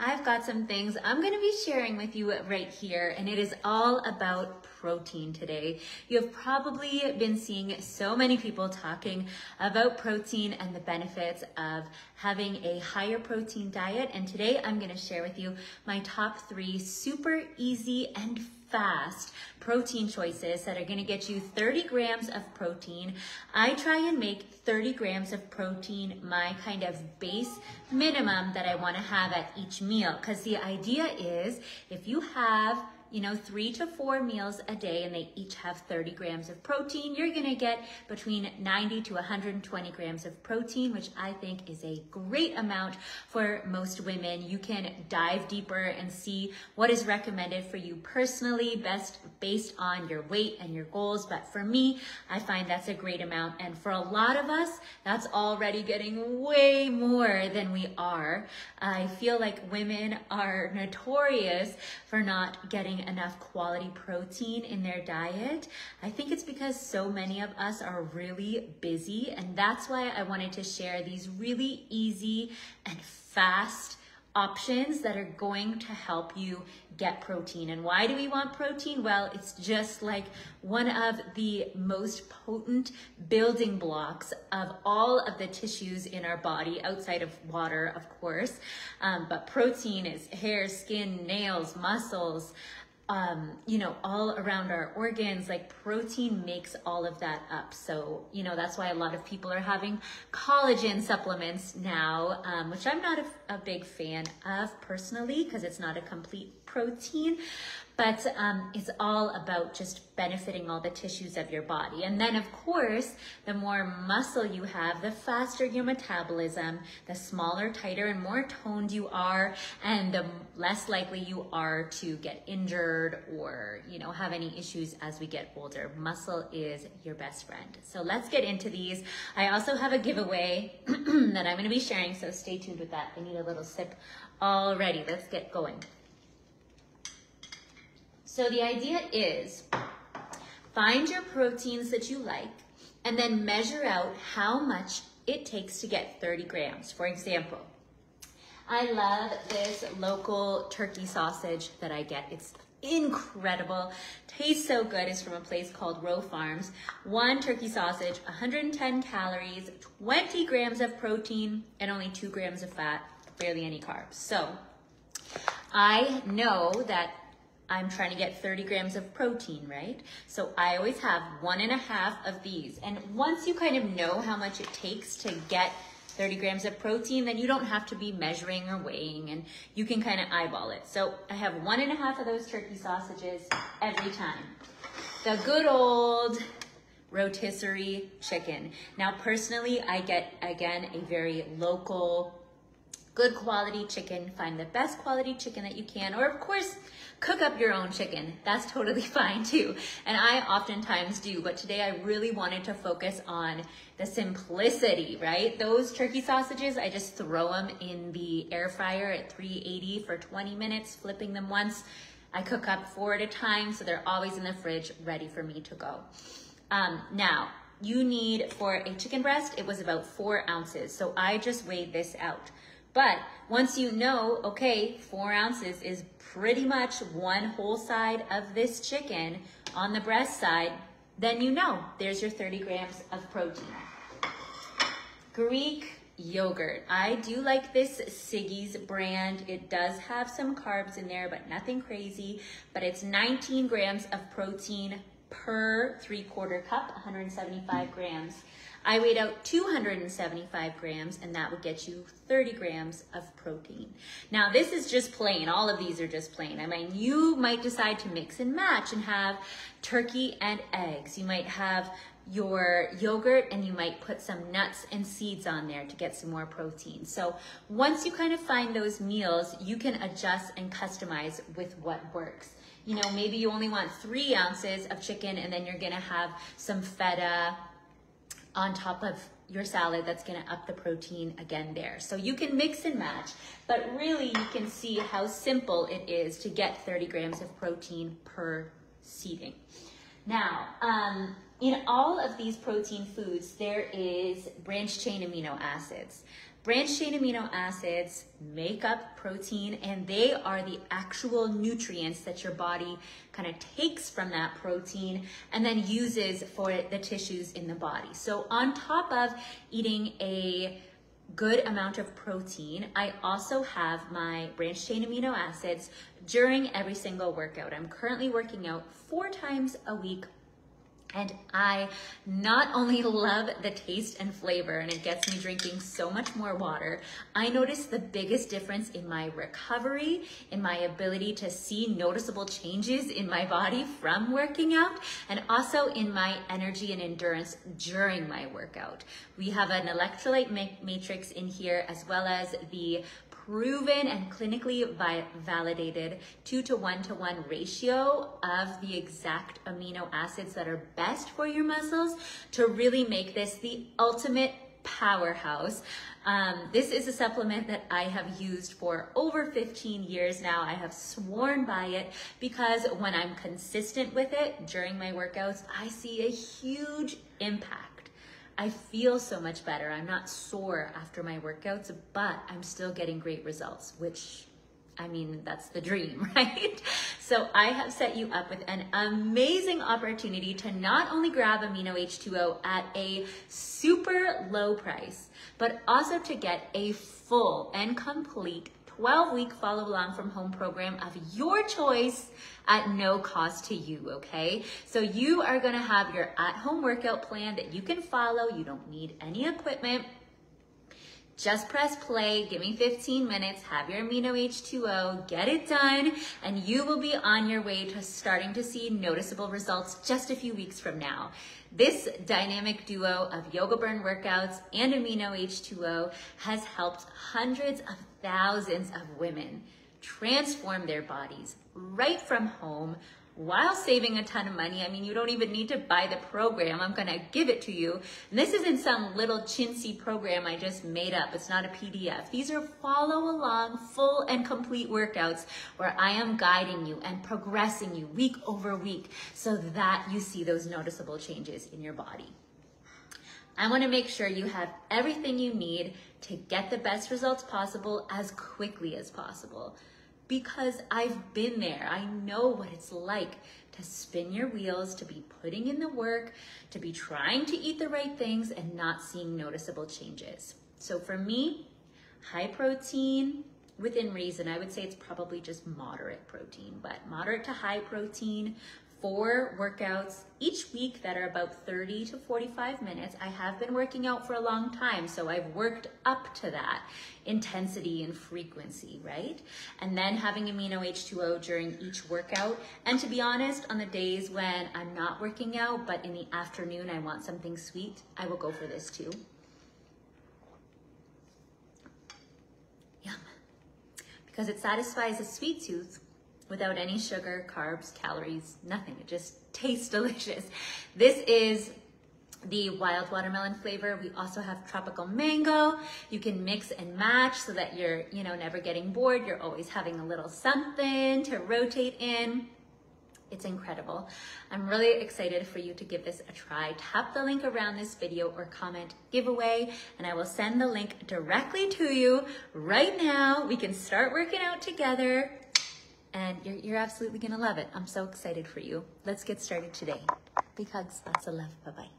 I've got some things I'm going to be sharing with you right here, and it is all about protein today. You have probably been seeing so many people talking about protein and the benefits of having a higher protein diet, and today I'm going to share with you my top 3 super easy and fast protein choices that are going to get you 30 grams of protein. I try and make 30 grams of protein my kind of base minimum that I want to have at each meal, because the idea is if you have 3 to 4 meals a day and they each have 30 grams of protein, you're gonna get between 90 to 120 grams of protein, which I think is a great amount for most women. You can dive deeper and see what is recommended for you personally, best based on your weight and your goals. But for me, I find that's a great amount. And for a lot of us, that's already getting way more than we are. I feel like women are notorious for not getting enough quality protein in their diet. I think it's because so many of us are really busy, and that's why I wanted to share these really easy and fast options that are going to help you get protein. And why do we want protein? Well, it's just like one of the most potent building blocks of all of the tissues in our body, outside of water, of course. But protein is hair, skin, nails, muscles, all around our organs. Like protein makes all of that up. So, that's why a lot of people are having collagen supplements now, which I'm not a big fan of personally, because it's not a complete protein, but it's all about just benefiting all the tissues of your body. And then of course, the more muscle you have, the faster your metabolism, the smaller, tighter, and more toned you are, and the less likely you are to get injured or have any issues as we get older. Muscle is your best friend. So let's get into these. I also have a giveaway that I'm gonna be sharing, so stay tuned with that. I need a little sip already. Let's get going. So the idea is find your proteins that you like and then measure out how much it takes to get 30 grams. For example, I love this local turkey sausage that I get. It's incredible, tastes so good. It's from a place called Roe Farms. 1 turkey sausage, 110 calories, 20 grams of protein, and only 2 grams of fat, barely any carbs. So I know that I'm trying to get 30 grams of protein, right? So I always have 1.5 of these. And once you kind of know how much it takes to get 30 grams of protein, then you don't have to be measuring or weighing, and you can kind of eyeball it. So I have 1.5 of those turkey sausages every time. The good old rotisserie chicken. Now, personally, I get, again, a very local, good quality chicken. Find the best quality chicken that you can, or of course, cook up your own chicken. That's totally fine too. And I oftentimes do, but today I really wanted to focus on the simplicity, right? Those turkey sausages, I just throw them in the air fryer at 380 for 20 minutes, flipping them once. I cook up 4 at a time, so they're always in the fridge ready for me to go. Now, you need, for a chicken breast, it was about 4 ounces. So I just weighed this out. But once you know, okay, 4 ounces is pretty much 1 whole side of this chicken on the breast side, then there's your 30 grams of protein. Greek yogurt. I do like this Siggi's brand. It does have some carbs in there, but nothing crazy. But it's 19 grams of protein per 3/4 cup, 175 grams. I weighed out 275 grams, and that would get you 30 grams of protein. Now, this is just plain. All of these are just plain. I mean, you might decide to mix and match and have turkey and eggs. You might have your yogurt, and you might put some nuts and seeds on there to get some more protein. So once you kind of find those meals, you can adjust and customize with what works. Maybe you only want 3 ounces of chicken, and then you're gonna have some feta on top of your salad. That's gonna up the protein again there. So you can mix and match, but really you can see how simple it is to get 30 grams of protein per seating. Now, in all of these protein foods, there is branched-chain amino acids. Branched chain amino acids make up protein, and they are the actual nutrients that your body kind of takes from that protein and then uses for the tissues in the body. So on top of eating a good amount of protein, I also have my branched chain amino acids during every single workout. I'm currently working out 4 times a week, and I not only love the taste and flavor, and it gets me drinking so much more water, I notice the biggest difference in my recovery, in my ability to see noticeable changes in my body from working out, and also in my energy and endurance during my workout. We have an electrolyte matrix in here, as well as the proven and clinically validated 2-to-1-to-1 ratio of the exact amino acids that are best for your muscles to really make this the ultimate powerhouse. This is a supplement that I have used for over 15 years now. I have sworn by it because when I'm consistent with it during my workouts, I see a huge impact. I feel so much better. I'm not sore after my workouts, but I'm still getting great results, which, I mean, that's the dream, right? So I have set you up with an amazing opportunity to not only grab Amino H2O at a super low price, but also to get a full and complete 12-week follow along from home program of your choice at no cost to you, okay? So you are gonna have your at-home workout plan that you can follow. You don't need any equipment. Just press play, give me 15 minutes, have your Amino H2O, get it done, and you will be on your way to starting to see noticeable results just a few weeks from now. This dynamic duo of Yoga Burn workouts and Amino H2O has helped hundreds of thousands of women transform their bodies right from home while saving a ton of money. I mean, you don't even need to buy the program. I'm gonna give it to you. And this isn't some little chintzy program I just made up. It's not a PDF. These are follow along, full and complete workouts where I am guiding you and progressing you week over week so that you see those noticeable changes in your body. I wanna make sure you have everything you need to get the best results possible as quickly as possible, because I've been there. I know what it's like to spin your wheels, to be putting in the work, to be trying to eat the right things and not seeing noticeable changes. So for me, high protein, within reason, I would say it's probably just moderate protein, but moderate to high protein, 4 workouts each week that are about 30 to 45 minutes. I have been working out for a long time, so I've worked up to that intensity and frequency, right? And then having Amino H2O during each workout. And to be honest, on the days when I'm not working out, but in the afternoon I want something sweet, I will go for this too. Yum. Because it satisfies a sweet tooth without any sugar, carbs, calories, nothing. It just tastes delicious. This is the wild watermelon flavor. We also have tropical mango. You can mix and match so that you're, never getting bored. You're always having a little something to rotate in. It's incredible. I'm really excited for you to give this a try. Tap the link around this video or comment giveaway, and I will send the link directly to you right now. We can start working out together. And you're absolutely gonna love it. I'm so excited for you. Let's get started today. Big hugs, lots of love. Bye-bye.